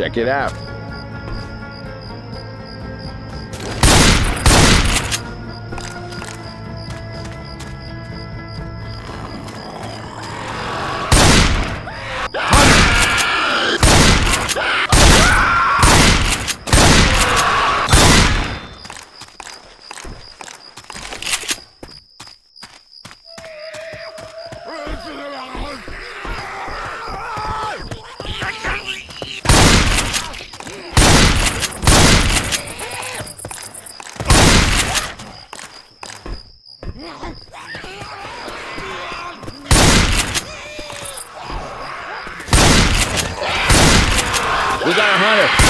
Check it out. We got a hunter.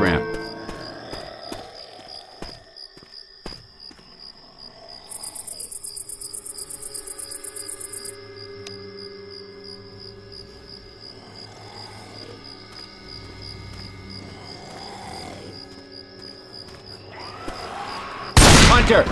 Ramp. Hunter.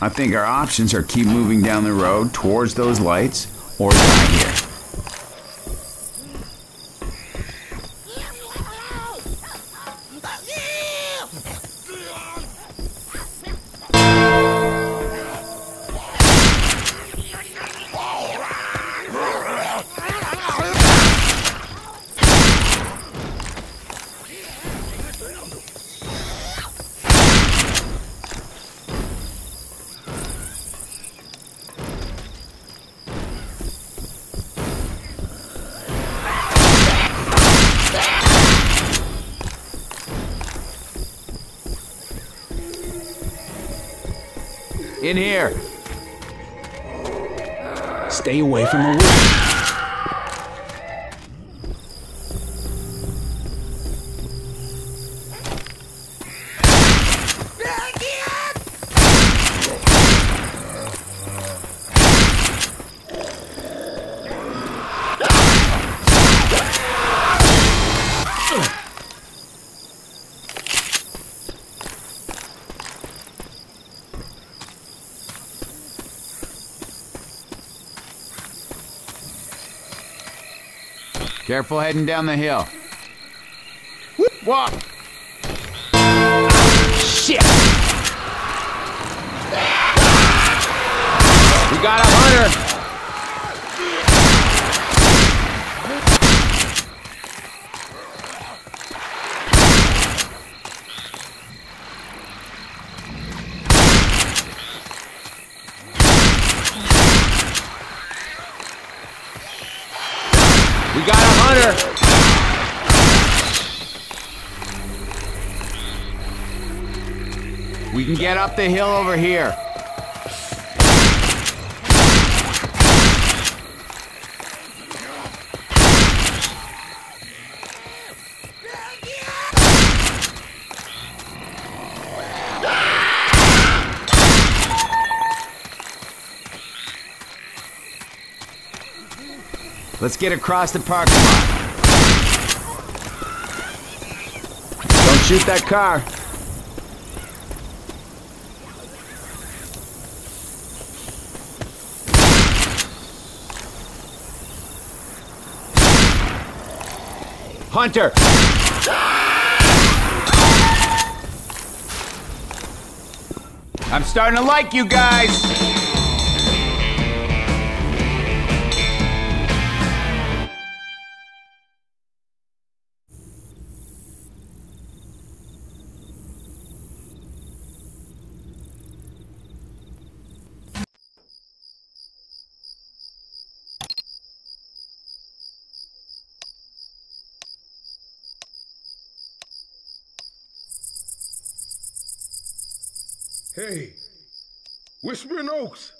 I think our options are keep moving down the road towards those lights or die here. In here. Stay away from the woods. Careful heading down the hill. Whoa! Shit! We got a hunter! We got a hunter! We can get up the hill over here. Let's get across the parking lot. Don't shoot that car. Hunter! I'm starting to like you guys. Hey, Whispering Oaks.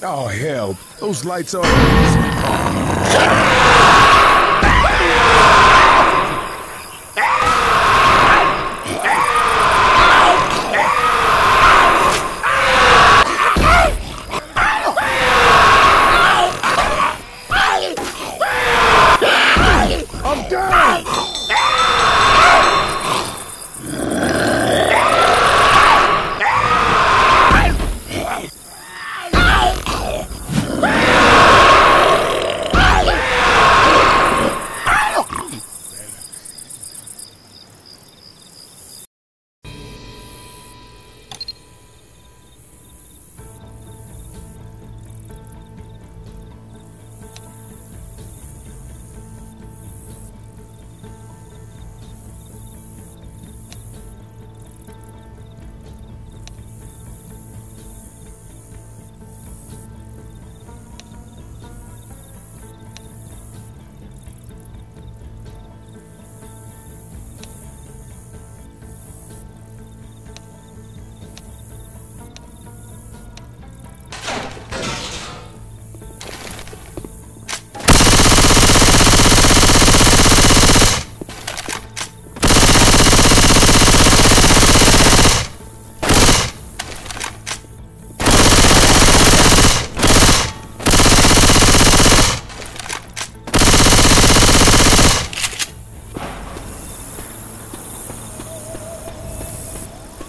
Oh, hell, those lights are... I'm down!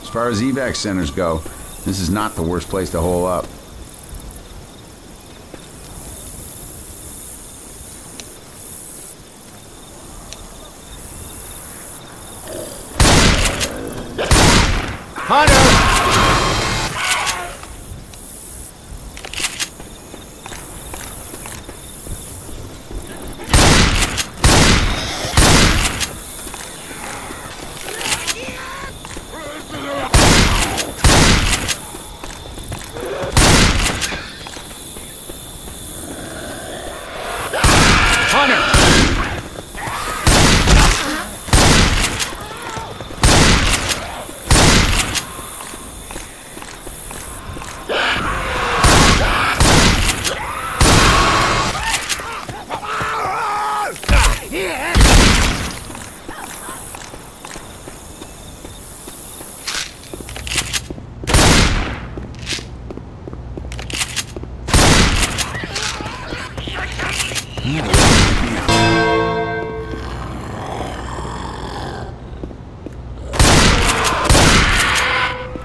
As far as evac centers go, this is not the worst place to hole up. Hunter!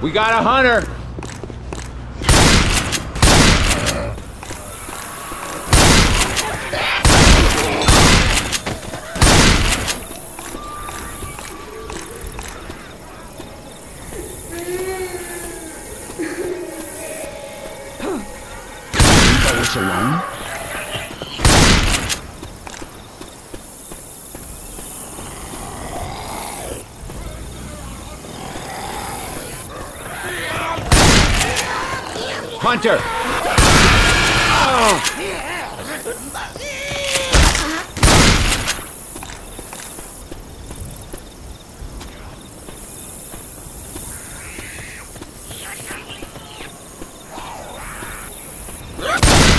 We got a hunter. Alone? Hunter! Oh.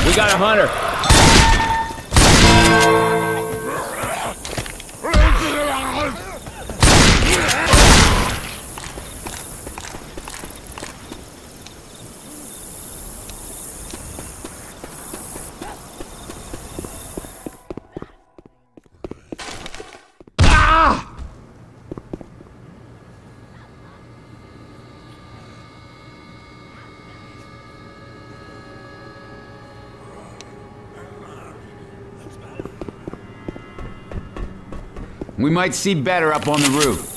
We got a hunter. Ah! We might see better up on the roof.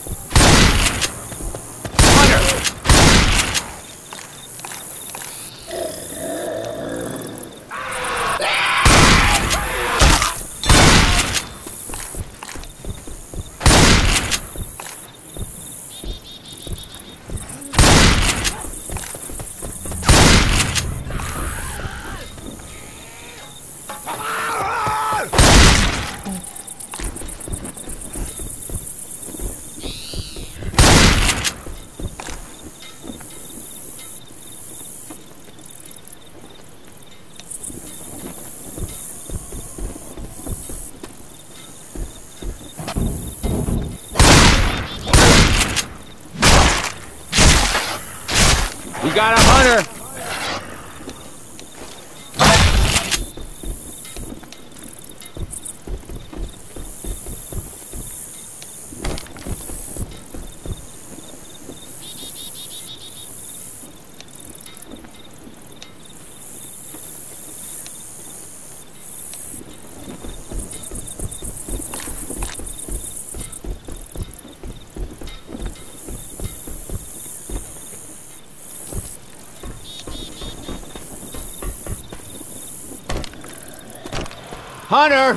We got a hunter! Hunter!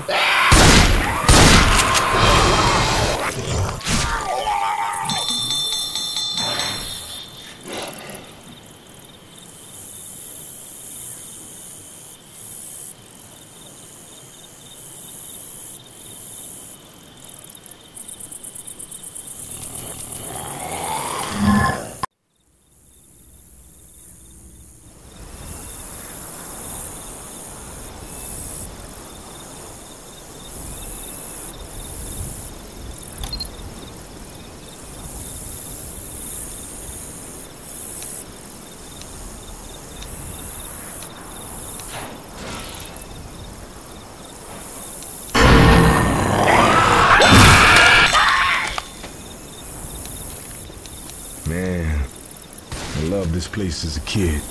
Man, I loved this place as a kid.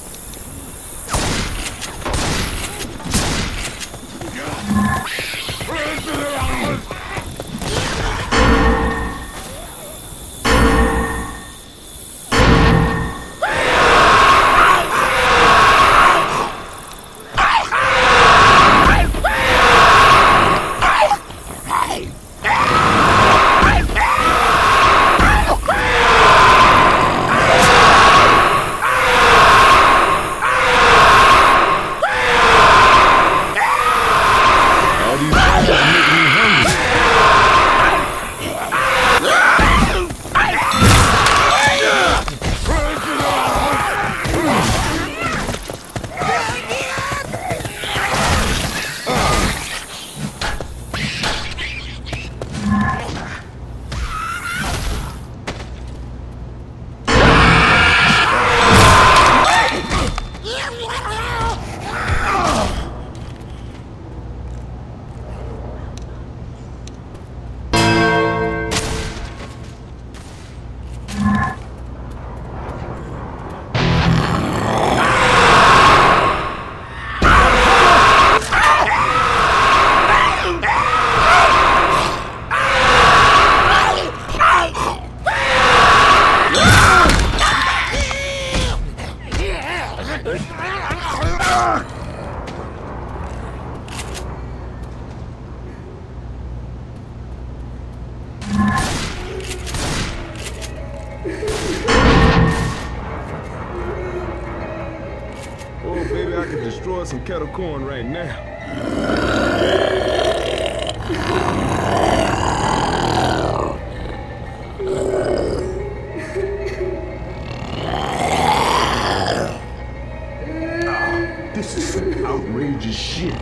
could destroy some kettle corn right now. Oh, this is some outrageous shit.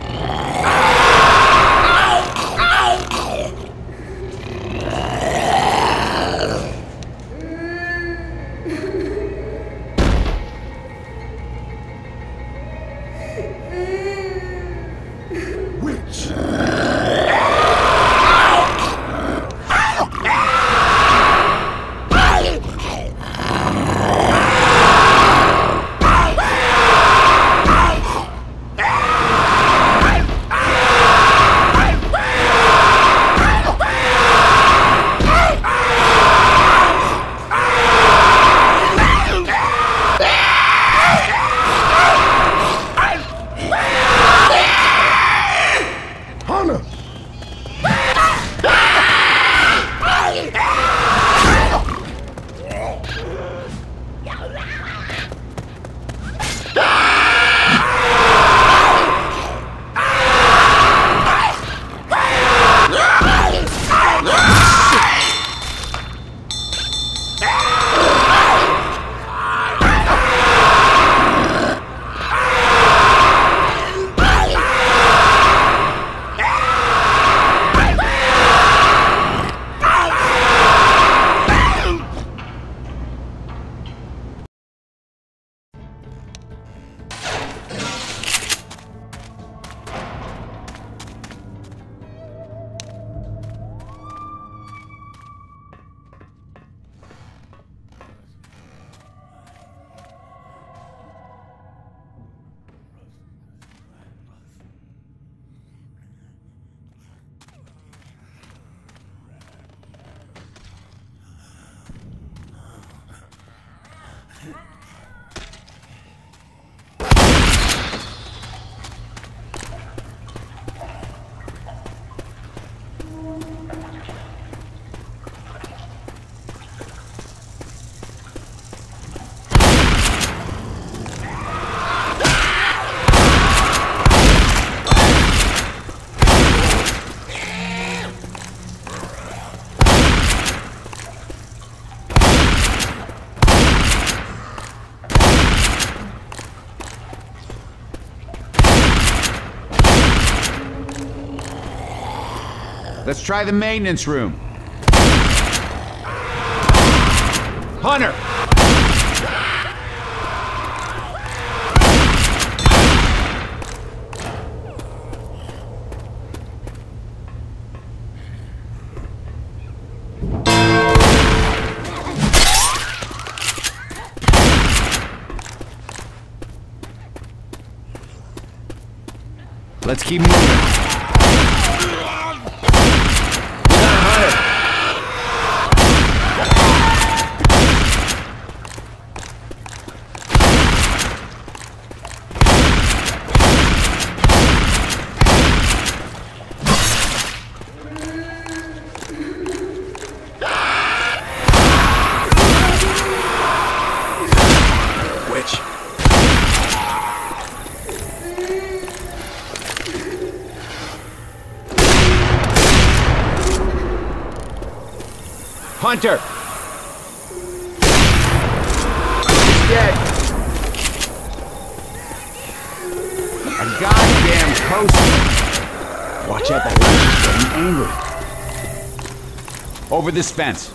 Let's try the maintenance room. Hunter! Let's keep moving. Hunter! He's dead! A goddamn poster! Watch out, that lady's getting angry. Over this fence.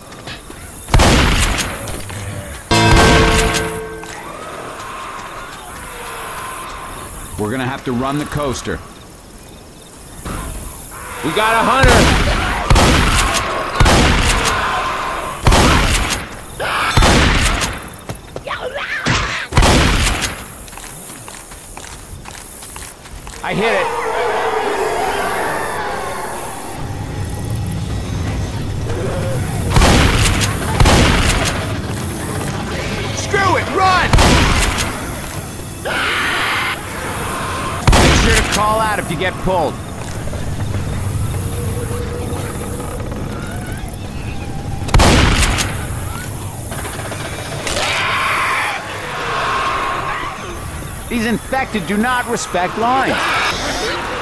We're gonna have to run the coaster. We got a hunter! I hit it. Screw it, run! Make sure to call out if you get pulled. These infected do not respect lines.